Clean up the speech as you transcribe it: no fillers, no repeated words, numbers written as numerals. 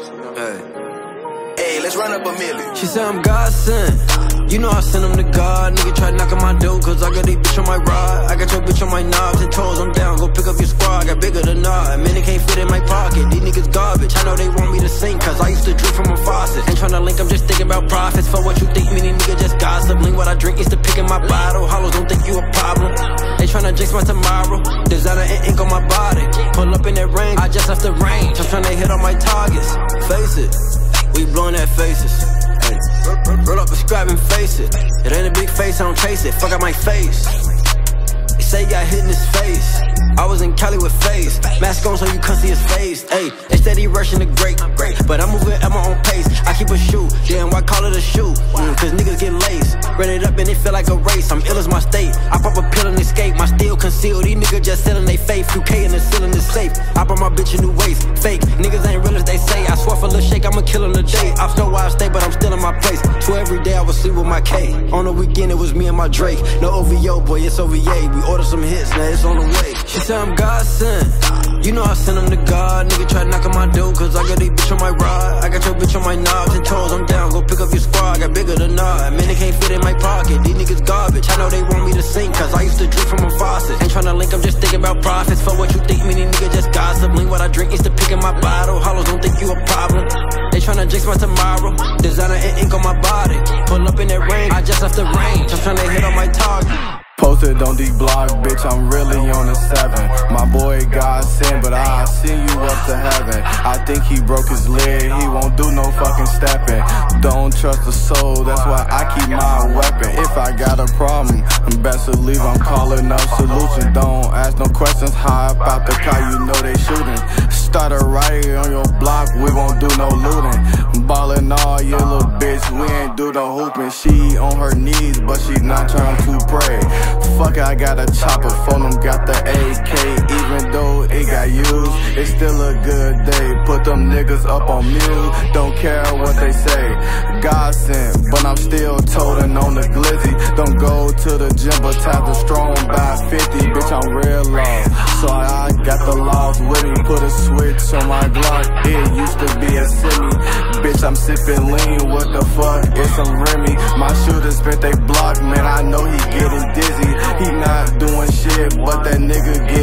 Hey, let's run up a million. She said I'm God's son. You know I sent him to God. Nigga try knocking my door, cause I got these bitch on my rod. I got your bitch on my knobs and toes. I'm down, go pick up your squad. I got bigger than I. A minute can't fit in my pocket. These niggas garbage. I know they want me to sink, cause I used to drink from a faucet. Ain't tryna link, I'm just thinking about profits. For what you think, many niggas just gossip. Link what I drink, used to pick in my bottle. Hollows don't think you a problem. They tryna jinx my tomorrow. Designer and ink on my body. Pull up in that rain, I just left the range. I'm tryna hit on my targets. Face it, we blowing at faces. Roll up a scrap and face it. It ain't a big face, I don't chase it. Fuck out my face. They say he got hit in his face. I was in Cali with FaZe. Mask on so you couldn't see his face. Ayy, they steady rushing the great. But I'm moving at my own pace. I keep a shoe, damn why call it a shoe? Cause niggas get laced. Ran it up and it feel like a race. I'm ill as my state. I pop a pill and escape. My steel concealed. These niggas just selling they faith. UK in the ceiling is safe. I bought my bitch a new waist. Fake, niggas ain't real as they say. I swear for a little shake, I'ma kill him today. I stole where I stay, but I'm still in my place. So every day I was sleep with my K. On the weekend it was me and my Drake. No OVO, boy, it's OVA. We ordered some hits, now it's on the way. She said I'm God's son. You know I sent him to God. Nigga try knocking my door, cause I got these bitch on my rod. I got your bitch on my knobs and toes. I'm down, go pick up your squad. I got bigger than I. A minute can't fit in my pocket. These niggas garbage. I know they want me to sink, cause I used to drink from a faucet. Ain't tryna link, I'm just thinking about profits. For what you think, many niggas just gossip. Link what I drink, used to pick in my bottle. Hollows don't think you a problem. They tryna jinx my tomorrow. Designer and ink on my body. Pull up in that rain, I just left the range. I'm tryna hit on my target. Posted on the block, bitch, I'm really on the 7. My boy God sent, but I'll send you up to heaven. I think he broke his leg, he won't do no fucking stepping. Don't trust the soul, that's why I keep my weapon. If I got a problem, I'm best to leave, I'm calling up Solution. Don't ask no questions, hop out the car, you know they shooting. Start a riot on your block, we won't do no looting. Ballin' all you little bitch, we ain't do no hooping. She on her knees, but she not trying to pray. Fuck, I got a chopper, phone them got the AK. Even though it got used, it's still a good day. Put them niggas up on mute, don't care what they say. God sent, but I'm still toting on the glizzy. Don't go to the gym, but tap the strong by 50. Bitch, I'm real lost, so I got the laws with me. Put a switch on my Glock, it used to be a semi. Bitch, I'm sipping lean, what the fuck, it's a Remy. My shooter spent they block, man, I know he getting dizzy. He not doing shit, but that nigga get